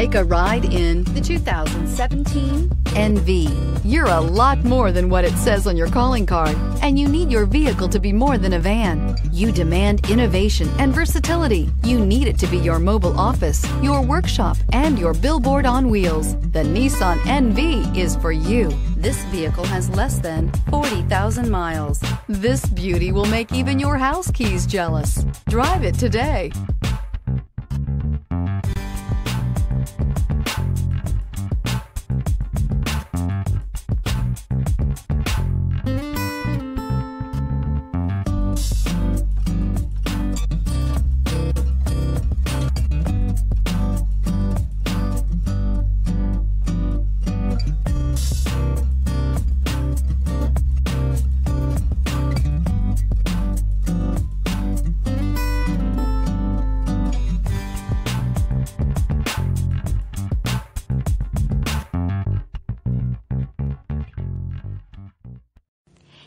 Take a ride in the 2017 NV. You're a lot more than what it says on your calling card, and you need your vehicle to be more than a van. You demand innovation and versatility. You need it to be your mobile office, your workshop, and your billboard on wheels. The Nissan NV is for you. This vehicle has less than 40,000 miles. This beauty will make even your house keys jealous. Drive it today.